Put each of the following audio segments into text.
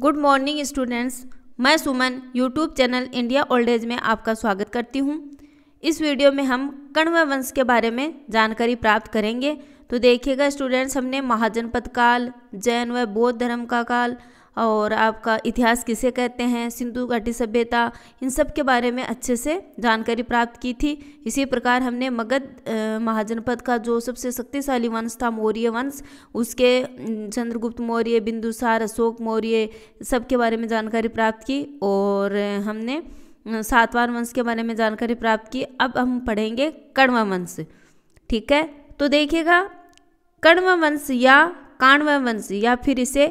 Good morning students, मैं Suman YouTube channel India old days में आपका स्वागत करती हूँ। इस वीडियो में हम कण्व वंश के बारे में जानकारी प्राप्त करेंगे। तो देखिएगा स्टूडेंट्स, हमने महाजनपद काल, जैन व बौद्ध धर्म का काल और आपका इतिहास किसे कहते हैं, सिंधु घाटी सभ्यता, इन सब के बारे में अच्छे से जानकारी प्राप्त की थी। इसी प्रकार हमने मगध महाजनपद का जो सबसे शक्तिशाली वंश था मौर्य वंश, उसके चंद्रगुप्त मौर्य, बिंदुसार, अशोक मौर्य, सब के बारे में जानकारी प्राप्त की। और हमने सातवाहन वंश के बारे में जानकारी प्राप्त की। अब हम पढ़ेंगे कण्व वंश, ठीक है। तो देखिएगा कण्व वंश या कानव वंश या फिर इसे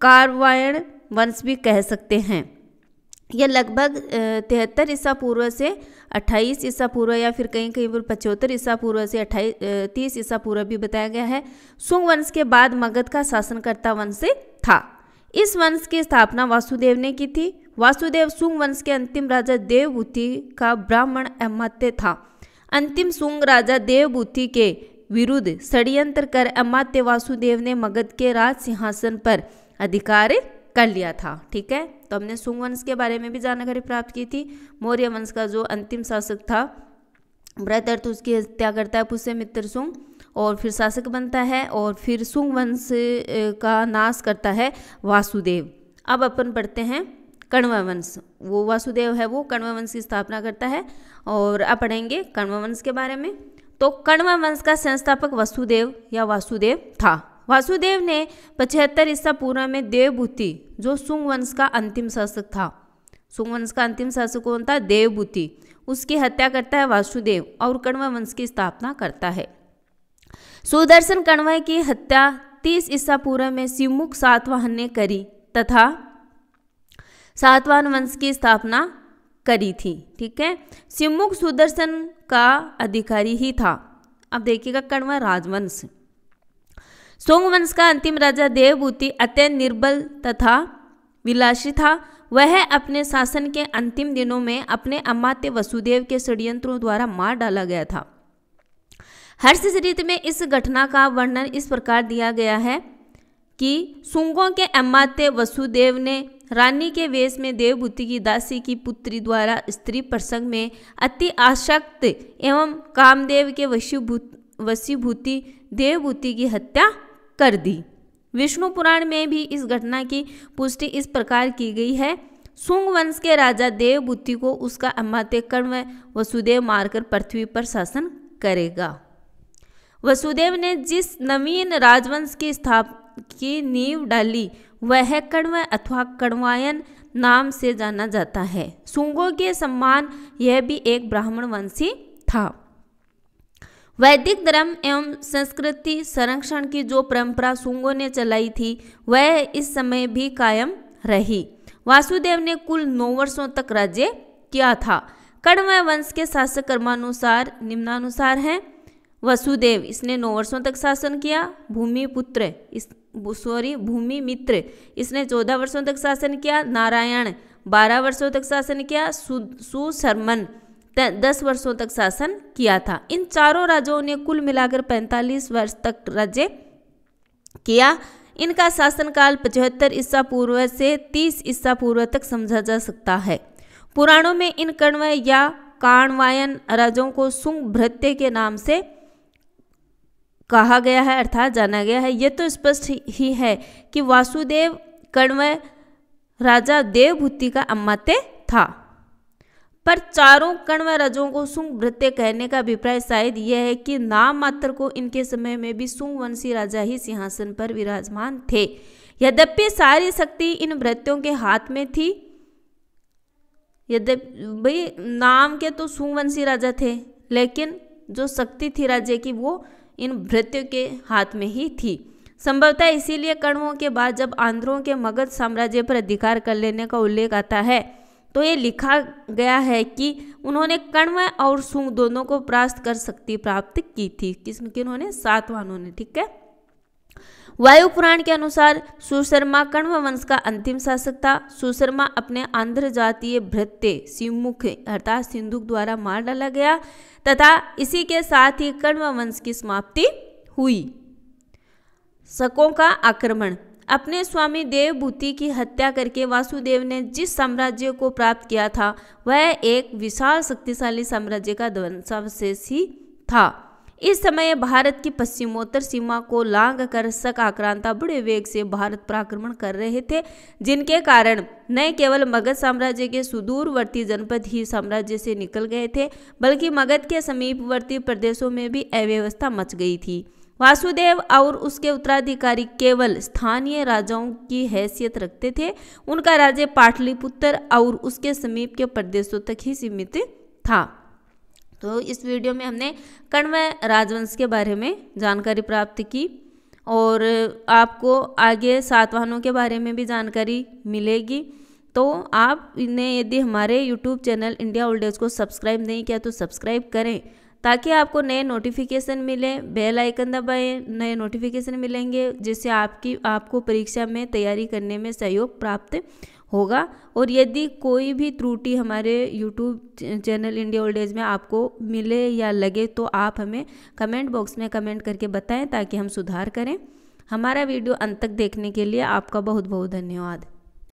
कण्वायन वंश भी कह सकते हैं। यह लगभग 73 ईसा पूर्व से 28 ईसा पूर्व या फिर कहीं कहीं पर 75 ईसा पूर्व से 30 ईसा पूर्व भी बताया गया है। सुंग वंश के बाद मगध का शासनकर्ता वंश था। इस वंश की स्थापना वासुदेव ने की थी। वासुदेव सुंग वंश के अंतिम राजा देवभूति का ब्राह्मण अमात्य था। अंतिम सुंग राजा देवभूति के विरुद्ध षड्यंत्र कर अमात्य वासुदेव ने मगध के राज सिंहासन पर अधिकार कर लिया था, ठीक है। तो हमने सुंग वंश के बारे में भी जानकारी प्राप्त की थी। मौर्य वंश का जो अंतिम शासक था बृहद्रथ, उसकी हत्या करता है पुष्यमित्र सुंग और फिर शासक बनता है और फिर सुंग वंश का नाश करता है वासुदेव। अब अपन पढ़ते हैं कण्व वंश। वो वासुदेव है, वो कण्व वंश की स्थापना करता है। और अब पढ़ेंगे कण्व वंश के बारे में। तो कण्व वंश का संस्थापक वासुदेव या वासुदेव था। वासुदेव ने 75 ईसा पूर्व में देवभूति, जो सुंग वंश का अंतिम शासक था, सुंग वंश का अंतिम शासक कौन था, देवभूति, उसकी हत्या करता है वासुदेव और कण्व वंश की स्थापना करता है। सुदर्शन कण्व की हत्या 30 ईसा पूर्व में सिमुक सातवाहन ने करी तथा सातवाहन वंश की स्थापना करी थी, ठीक है। सिमुक सुदर्शन का अधिकारी ही था। अब देखिएगा कण्व राजवंश। सुंग वंश का अंतिम राजा देवभूति अत्यंत निर्बल तथा विलासी था। वह अपने शासन के अंतिम दिनों में अपने अमात्य वसुदेव के षड्यंत्रों द्वारा मार डाला गया था। हर्षचरित में इस घटना का वर्णन इस प्रकार दिया गया है कि सुंगों के अमात्य वसुदेव ने रानी के वेश में देवभूति की दासी की पुत्री द्वारा स्त्री प्रसंग में अति आसक्त एवं कामदेव के वशीभूति देवभूति की हत्या कर दी। विष्णु पुराण में भी इस घटना की पुष्टि इस प्रकार की गई है। सुंग वंश के राजा देवभूति को उसका अमात्य कण्व वसुदेव मारकर पृथ्वी पर शासन करेगा। वसुदेव ने जिस नवीन राजवंश की स्थापना की नींव डाली वह कण्व अथवा कण्वायन नाम से जाना जाता है। सुंगों के सम्मान यह भी एक ब्राह्मण वंशी था। वैदिक धर्म एवं संस्कृति संरक्षण की जो परंपरा सुंगों ने चलाई थी वह इस समय भी कायम रही। वासुदेव ने कुल 9 वर्षों तक राज्य किया था। कण्व वंश के शासक क्रमानुसार निम्नानुसार हैं। वासुदेव, इसने 9 वर्षों तक शासन किया। भूमिमित्र, इसने 14 वर्षों तक शासन किया। नारायण 12 वर्षों तक शासन किया। सुशर्मन 10 वर्षों तक शासन किया था। इन चारों राजाओं ने कुल मिलाकर 45 वर्ष तक राज्य किया। इनका शासनकाल 75 ईसा पूर्व से 30 ईसा पूर्व तक समझा जा सकता है। पुराणों में इन कण्व या काणवायन राजाओं को सुंग भृत्य के नाम से कहा गया है, अर्थात जाना गया है। यह तो स्पष्ट ही है कि वासुदेव कण्व राजा देवभूति का अमात्य था, पर चारों कण्व राजाओं को सुंग भृत्य कहने का अभिप्राय शायद यह है कि नाम मात्र को इनके समय में भी सुंग वंशी राजा ही सिंहासन पर विराजमान थे। यद्यपि सारी शक्ति इन भृत्यों के हाथ में थी। यद्यपि भाई नाम के तो सुंग वंशी राजा थे, लेकिन जो शक्ति थी राज्य की वो इन भृत्यों के हाथ में ही थी। संभवतः इसीलिए कण्वों के बाद जब आंध्रों के मगध साम्राज्य पर अधिकार कर लेने का उल्लेख आता है तो ये लिखा गया है कि उन्होंने कण्व और सुंग दोनों को परास्त कर शक्ति प्राप्त की थी। किन्होंने? सातवाहनों ने, ठीक है। वायु पुराण के अनुसार सुशर्मा कण्व वंश का अंतिम शासक था। सुशर्मा अपने आंध्रजातीय भृत्य सिमुख हर्ताश सिंधुक द्वारा मार डाला गया तथा इसी के साथ ही कण्व वंश की समाप्ति हुई। शकों का आक्रमण। अपने स्वामी देवभूति की हत्या करके वासुदेव ने जिस साम्राज्य को प्राप्त किया था वह एक विशाल शक्तिशाली साम्राज्य का ध्वंसावशेष ही था। इस समय भारत की पश्चिमोत्तर सीमा को लांग कर शक आक्रांता बड़े वेग से भारत पर आक्रमण कर रहे थे, जिनके कारण न केवल मगध साम्राज्य के सुदूरवर्ती जनपद ही साम्राज्य से निकल गए थे बल्कि मगध के समीपवर्ती प्रदेशों में भी अव्यवस्था मच गई थी। वासुदेव और उसके उत्तराधिकारी केवल स्थानीय राजाओं की हैसियत रखते थे। उनका राज्य पाटलिपुत्र और उसके समीप के प्रदेशों तक ही सीमित था। तो इस वीडियो में हमने कण्व राजवंश के बारे में जानकारी प्राप्त की और आपको आगे सातवाहनों के बारे में भी जानकारी मिलेगी। तो आप इन्हें यदि हमारे YouTube channel India old days को सब्सक्राइब नहीं किया तो सब्सक्राइब करें ताकि आपको नए नोटिफिकेशन मिले। बेल आइकन दबाएं, नए नोटिफिकेशन मिलेंगे जिससे आपको परीक्षा में तैयारी करने में सहयोग प्राप्त होगा। और यदि कोई भी त्रुटि हमारे YouTube channel India old days में आपको मिले या लगे तो आप हमें कमेंट बॉक्स में कमेंट करके बताएं ताकि हम सुधार करें। हमारा वीडियो अंत तक देखने के लिए आपका बहुत बहुत धन्यवाद।